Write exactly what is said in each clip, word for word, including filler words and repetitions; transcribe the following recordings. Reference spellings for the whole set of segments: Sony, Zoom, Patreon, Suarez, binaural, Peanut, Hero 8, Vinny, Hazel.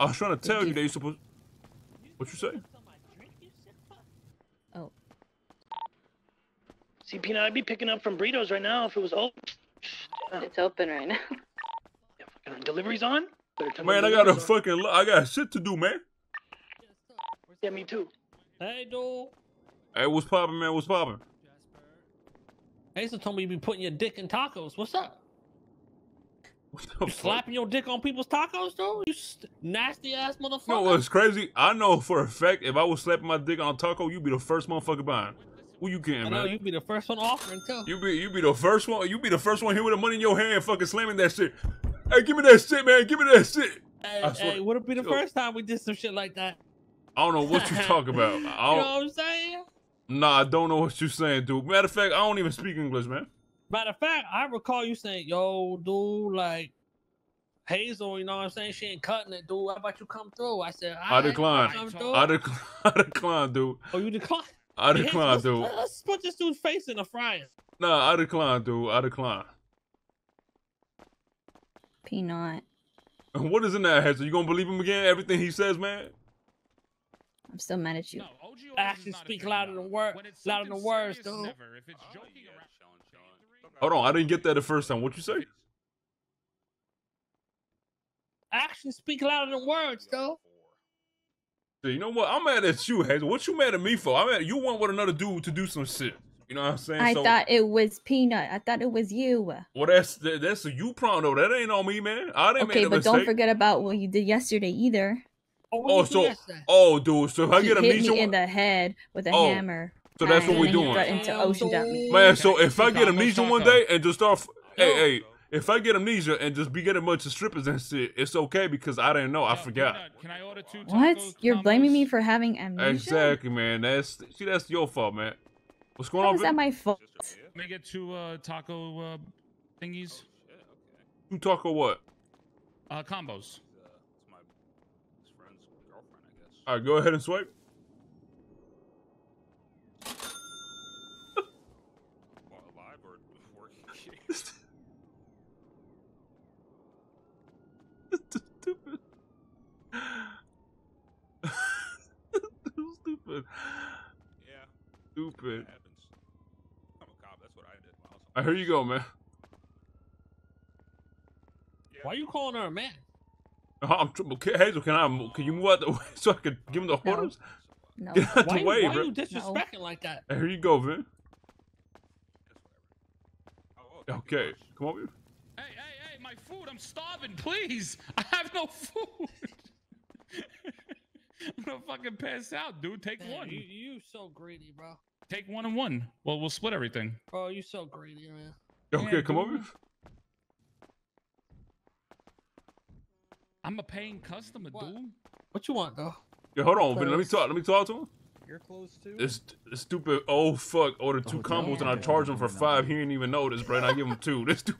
I was trying to tell you, you that you're supposed. What you say? Oh. See, Peanut, I'd be picking up from burritos right now if it was open. Oh. It's open right now. Yeah, fucking delivery's on. Man, I got a fucking, I got shit to do, man. Yeah, me too. Hey, dude. Hey, what's poppin', man? What's poppin'? Hazel told me you be putting your dick in tacos. What's up? What the you fuck? Slapping your dick on people's tacos, though? You nasty ass motherfucker. No, what's crazy? I know for a fact if I was slapping my dick on a taco, you'd be the first motherfucker buying. Who you kidding, man? I know you'd be the first one offering too. You be, you be the first one. You be the first one here with the money in your hand, fucking slamming that shit. Hey, give me that shit, man. Give me that shit. Hey, hey would it be the yo. first time we did some shit like that? I don't know what you talk about. I don't, you know what I'm saying? Nah, I don't know what you're saying, dude. Matter of fact, I don't even speak English, man. Matter of fact, I recall you saying, yo, dude, like, Hazel, you know what I'm saying? She ain't cutting it, dude. How about you come through? I said, I, I declined. I, dec I declined, dude. Oh, you declined? I declined, dude. Let's, let's put this dude's face in the fryer. Nah, I declined, dude. I declined. Peanut. What is in that, Hazel? You gonna believe him again? Everything he says, man? I'm still mad at you. No, actions speak louder than words. Louder than words, dude. Never, if it's oh, joking yeah. around, Sean, Sean. Hold on, I didn't get that the first time. What you say? Actions speak louder than words, though. So you know what? I'm mad at you, Hazel. What you mad at me for? I'm mad. You want with another dude to do some shit. You know what I'm saying? I so, thought it was Peanut. I thought it was you. Well, that's that, that's a you problem though. That ain't on me, man. I didn't okay, make a mistake. Okay, but don't forget about what you did yesterday either. Oh, oh so yesterday? oh, dude. So if I get a meet you in the head with a oh, hammer. So that's what we're doing. Into ocean dump me. Man, so if I get amnesia one day and just start, yo. hey, hey, if I get amnesia and just be getting a bunch of strippers and shit, it's okay because I didn't know. I forgot. Can I order two what? You're blaming me for having amnesia? Exactly, man. That's see, that's your fault, man. What's going How on? Is that my fault? Can I get two uh, taco uh, thingies? Oh, okay. Two taco what? Uh, combos. Uh, it's my friend's girlfriend, I guess. All right, go ahead and swipe. Alive or working? That's stupid. That's stupid. Yeah. Stupid. All right, here you go, man. Why are you calling her a man? I'm Hazel, can I? Can you move out the way so I could give him the orders? No. no. Why, the you, way, why are you disrespecting no. like that? Right, here you go, Vin. Okay, come over here. Hey, hey, hey! My food! I'm starving. Please, I have no food. I'm gonna fucking pass out, dude. Take Damn, one. You, you so greedy, bro. Take one and one. Well, we'll split everything. Oh, you're so greedy, man. Okay, yeah, come dude. over. I'm a paying customer, what? dude. What you want, though? Yeah, hold on, Vinny. Let me talk. Let me talk to him. You're close too. This stupid. Oh fuck! Ordered two oh, combos yeah. and I charged him for five. He didn't even notice, bro. And I give him two. This dude.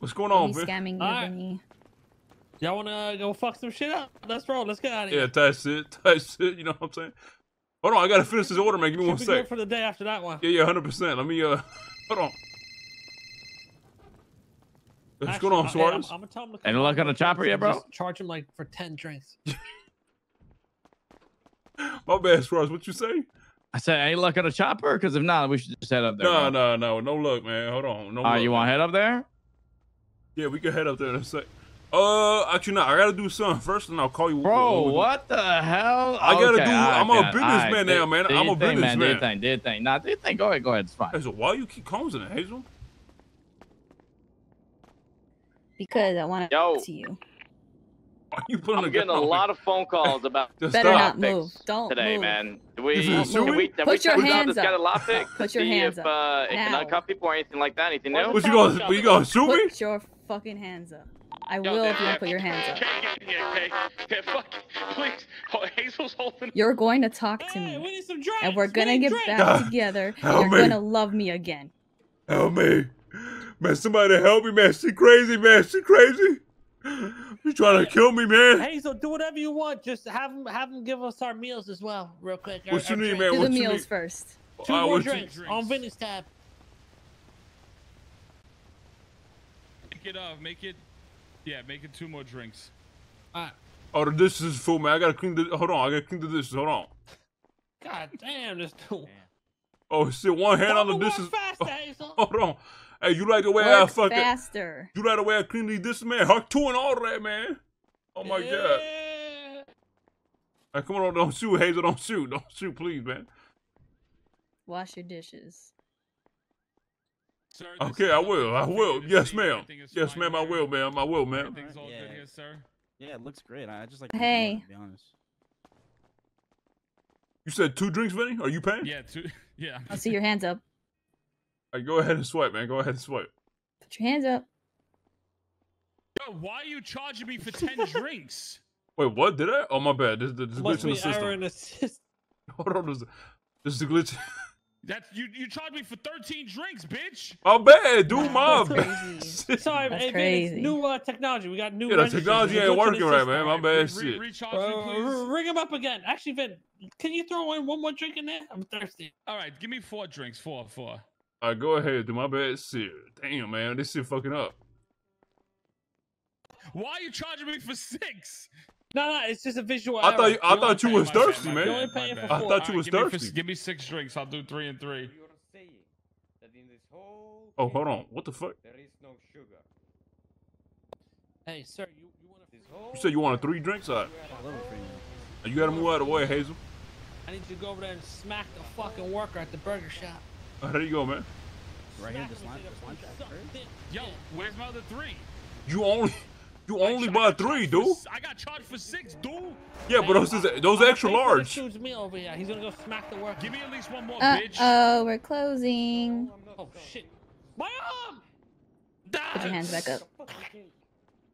What's going on, man? Scamming you, Vinny. Y'all wanna go fuck some shit up? Let's roll. Let's get out of here. Yeah, that's it. That's it. You know what I'm saying? Hold on, I gotta finish this order, man. Give me Should one be sec. Good for the day after that one. Yeah, yeah, one hundred percent. Let me, uh, hold on. What's going on, Suarez? I'm, I'm gonna tell him to Ain't no luck on the chopper yet, bro? Just charge him like for ten drinks. My bad, Suarez. What you say? I said, ain't luck on the chopper? Because if not, we should just head up there. No, no, no. No luck, man. Hold on. No luck. All right, you wanna head up there? Yeah, we can head up there in a sec. Uh, actually not. I gotta do something first, and I'll call you. Bro, what, what the hell? I gotta okay, do. Right, I'm a businessman right. now, man. Do, do I'm a thing, businessman. Do your thing, do your thing. Nah, do your thing. Go ahead, go ahead. It's fine. Hazel, why you keep combs in it, Hazel? Because I want to talk to you. Why are you putting I'm getting a lot of phone calls about better not move. Don't today, move. man. Do we, do we, do we, do Put we your hands up. Got a Put your hands if, up. See if it can uncuff people or anything like that. Anything new? What you gonna? You gonna shoot me? Put your fucking hands up. I Yo, will if you don't put your hands up. You're going to talk to me, hey, we need some drinks, and we're gonna we get drinks. back God, together. You're me. gonna love me again. Help me, man! Somebody help me, man! She crazy, man! She crazy! You trying to kill me, man? Hazel, do whatever you want. Just have them, have them give us our meals as well, real quick. What our, you need, man? Do what the you meals need? first. Two right, more drinks, drinks on Vinny's tab. Make it up. Make it. Yeah, make it two more drinks. Uh, oh, the dishes is full, man. I gotta clean the. Hold on, I gotta clean the dishes. Hold on. God damn, this dude. Oh shit! One hand on the dishes. Faster, oh, hold on. Hey, you like the way work I fucking? Faster. You like the way I clean these dishes, man? Huck two and all that, man. Oh my yeah. god. Hey, come on! Don't shoot, Hazel! Don't shoot! Don't shoot, please, man. Wash your dishes. Sir, okay, I will. I will. Yes, ma'am. Yes, ma'am. I will, ma'am. I will, ma'am. Everything's all good here, sir. Yeah, it looks great. I just like. Hey. To be honest. You said two drinks, Vinny? Are you paying? Yeah, two. Yeah. I'll see your hands up. All right, go ahead and swipe, man. Go ahead and swipe. Put your hands up. Yo, why are you charging me for ten drinks? Wait, what? Did I? Oh, my bad. This, this is a glitch in the system. In assist. Hold on, this, this is a glitch. That's you. You charged me for thirteen drinks, bitch. Oh, bad, dude. My bad. Sorry, that's hey, crazy. Man, new uh, technology. We got new. Yeah, the technology ain't working right, man. My bad. Shit. Uh, ring him up again. Actually, Vin, can you throw in one more drink in there? I'm thirsty. All right, give me four drinks. Four, four. All right, go ahead. Do my bad. Shit. Damn, man, this shit fucking up. Why are you charging me for six? No, no, it's just a visual. I error. thought you, I thought you was thirsty, man. I thought you was thirsty. Give me six drinks. I'll do three and three. Oh, hold on. What the fuck? There is no sugar. Hey, sir, you you want a? You said you wanted three drinks. All right. You gotta move out of the way, Hazel. I need you to go over there and smack the fucking worker at the burger shop. Oh, there you go, man. Right here, this line. Yo, where's my other three? You only. You only bought three, dude. I got charged for six, dude. Yeah, but those is, those are extra large. He's gonna go smack the work. Give me at least one more, uh, bitch. Oh, we're closing. Oh shit! My arm. Put your hands back up.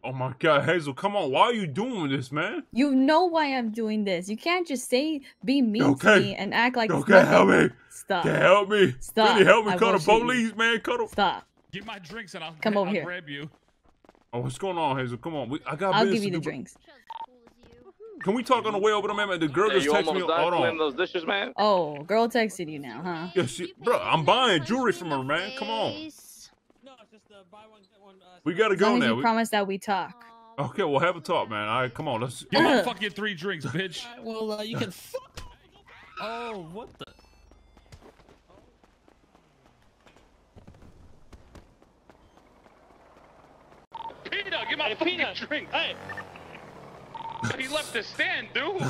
Oh my God, Hazel, come on! Why are you doing this, man? You know why I'm doing this. You can't just say be mean okay. to me and act like. Okay, help me. Stop. Can't help me. Stop. Really help me. Call the police, man. Call the. Stop. Get my drinks and I'll come over I'll here. Grab you. Oh, what's going on, Hazel? Come on, we, I got. I'll give you the drinks. Can we talk on the way over, there, man? The girl hey, just texted me. Hold on. Those dishes, man? Oh, girl texted you now, huh? Yeah, she, bro, I'm buying jewelry from her, man. Come on. No, it's just the buy one, get one. Uh, we gotta go as long now. As you we promise that we talk. Okay, we'll have a talk, man. All right, come on, let's. Give me fucking three drinks, bitch. Right, well, uh, you can. Fuck. Oh, what the. Peanut, get my hey, fucking Peanut. drink. Hey. He left the stand, dude.